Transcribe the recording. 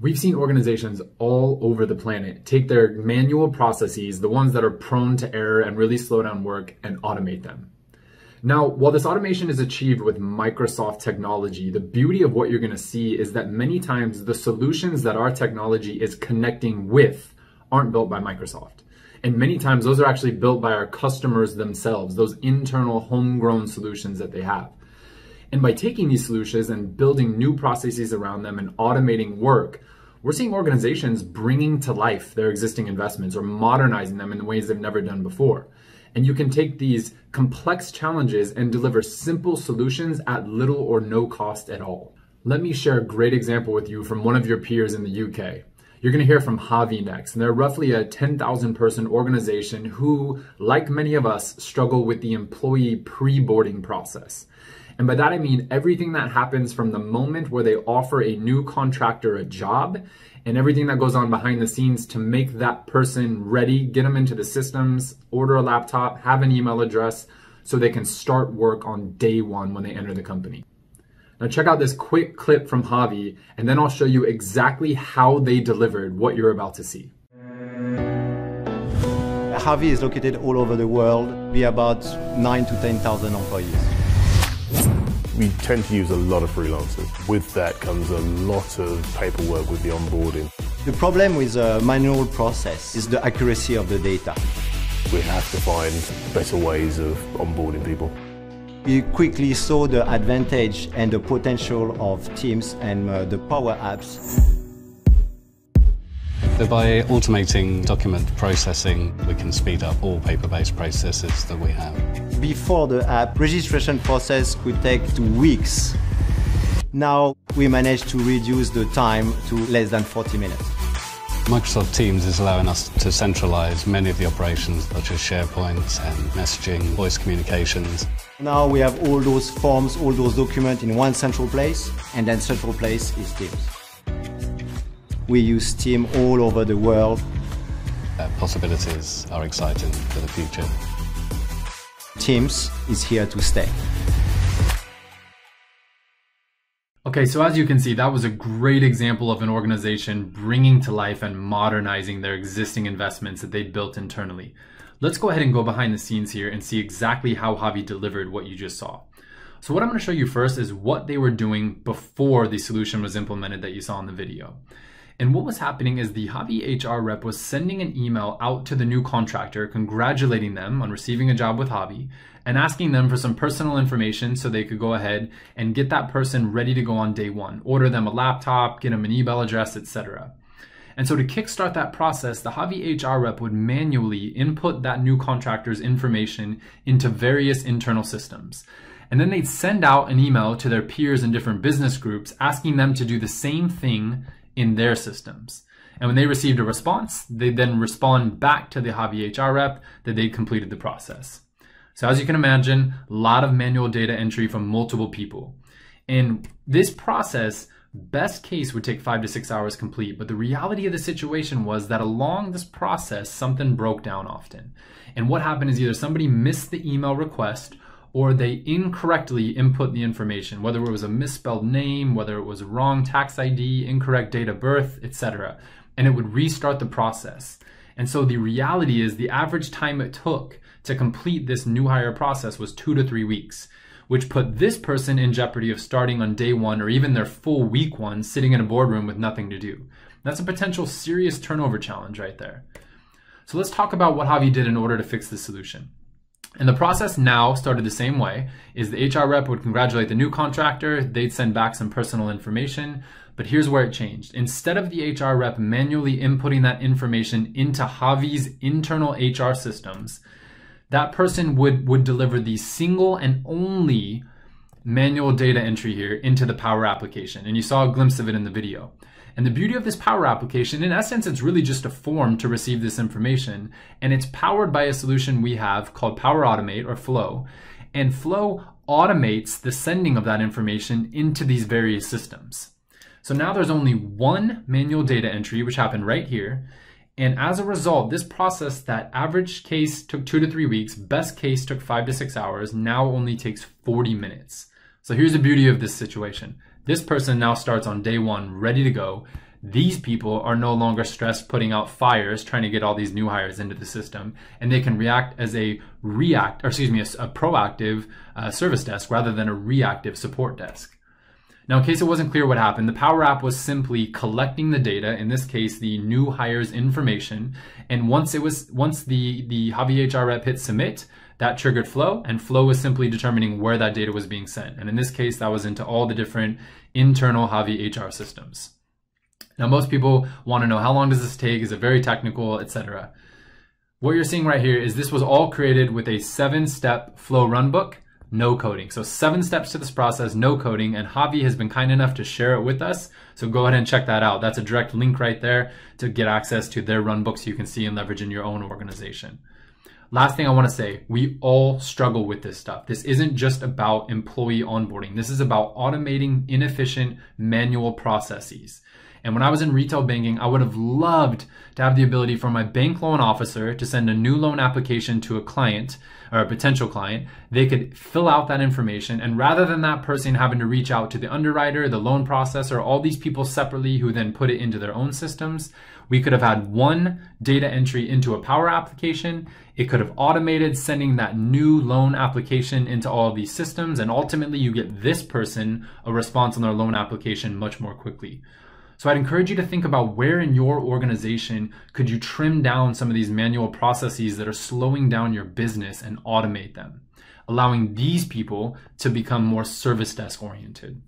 We've seen organizations all over the planet take their manual processes, the ones that are prone to error and really slow down work, and automate them. Now, while this automation is achieved with Microsoft technology, the beauty of what you're going to see is that many times the solutions that our technology is connecting with aren't built by Microsoft. And many times those are actually built by our customers themselves, those internal homegrown solutions that they have. And by taking these solutions and building new processes around them and automating work, we're seeing organizations bringing to life their existing investments or modernizing them in ways they've never done before. And you can take these complex challenges and deliver simple solutions at little or no cost at all. Let me share a great example with you from one of your peers in the UK. You're going to hear from HAVI next, and they're roughly a 10,000 person organization who, like many of us, struggle with the employee pre-boarding process. And by that I mean everything that happens from the moment where they offer a new contractor a job and everything that goes on behind the scenes to make that person ready, get them into the systems, order a laptop, have an email address, so they can start work on day one when they enter the company. Now check out this quick clip from HAVI, and then I'll show you exactly how they delivered what you're about to see. HAVI is located all over the world. We have about 9,000 to 10,000 employees. We tend to use a lot of freelancers. With that comes a lot of paperwork with the onboarding. The problem with the manual process is the accuracy of the data. We have to find better ways of onboarding people. We quickly saw the advantage and the potential of Teams and the Power Apps. So by automating document processing, we can speed up all paper-based processes that we have. Before the app, registration process could take 2 weeks. Now we managed to reduce the time to less than 40 minutes. Microsoft Teams is allowing us to centralize many of the operations, such as SharePoint and messaging, voice communications. Now we have all those forms, all those documents in one central place, and that central place is Teams. We use Teams all over the world. Possibilities are exciting for the future. Teams is here to stay. Okay, so as you can see, that was a great example of an organization bringing to life and modernizing their existing investments that they built internally. Let's go ahead and go behind the scenes here and see exactly how HAVI delivered what you just saw. So what I'm going to show you first is what they were doing before the solution was implemented that you saw in the video. And what was happening is the HAVI HR rep was sending an email out to the new contractor, congratulating them on receiving a job with HAVI and asking them for some personal information so they could go ahead and get that person ready to go on day one, order them a laptop, get them an email address, etc. And so to kickstart that process, the HAVI HR rep would manually input that new contractor's information into various internal systems. And then they'd send out an email to their peers in different business groups asking them to do the same thing in their systems. And when they received a response, they then respond back to the HAVI HR rep that they completed the process. So as you can imagine, a lot of manual data entry from multiple people. And this process, best case, would take 5 to 6 hours complete, but the reality of the situation was that along this process, something broke down often. And what happened is either somebody missed the email request or they incorrectly input the information, whether it was a misspelled name, whether it was wrong tax ID, incorrect date of birth, etc. And it would restart the process. And so the reality is the average time it took to complete this new hire process was 2 to 3 weeks, which put this person in jeopardy of starting on day one or even their full week one sitting in a boardroom with nothing to do. That's a potential serious turnover challenge right there. So let's talk about what HAVI did in order to fix this solution. And the process now started the same way, is the HR rep would congratulate the new contractor, they'd send back some personal information, but here's where it changed. Instead of the HR rep manually inputting that information into HAVI's internal HR systems, that person would deliver the single and only manual data entry here into the Power application. And you saw a glimpse of it in the video. And the beauty of this Power application, in essence, it's really just a form to receive this information. And it's powered by a solution we have called Power Automate, or Flow. And Flow automates the sending of that information into these various systems. So now there's only one manual data entry, which happened right here. And as a result, this process that average case took 2 to 3 weeks, best case took 5 to 6 hours, now only takes 40 minutes. So here's the beauty of this situation. This person now starts on day one, ready to go. These people are no longer stressed putting out fires, trying to get all these new hires into the system, and they can react as a proactive service desk rather than a reactive support desk. Now, in case it wasn't clear what happened, the Power App was simply collecting the data, in this case, the new hires information, and once the HAVI HR rep hit submit, that triggered Flow, and Flow was simply determining where that data was being sent. And in this case, that was into all the different internal HAVI HR systems. Now, most people want to know, how long does this take? Is it very technical, etc.? What you're seeing right here is this was all created with a 7-step Flow runbook. No coding. So 7 steps to this process, no coding, and HAVI has been kind enough to share it with us. So go ahead and check that out. That's a direct link right there to get access to their runbooks you can see and leverage in your own organization. Last thing I want to say, we all struggle with this stuff. This isn't just about employee onboarding. This is about automating inefficient manual processes. And when I was in retail banking, I would have loved to have the ability for my bank loan officer to send a new loan application to a client or a potential client. They could fill out that information, and rather than that person having to reach out to the underwriter, the loan processor, all these people separately who then put it into their own systems, we could have had one data entry into a Power application. It could have automated sending that new loan application into all of these systems, and ultimately you get this person a response on their loan application much more quickly. So I'd encourage you to think about where in your organization could you trim down some of these manual processes that are slowing down your business and automate them, allowing these people to become more service desk oriented.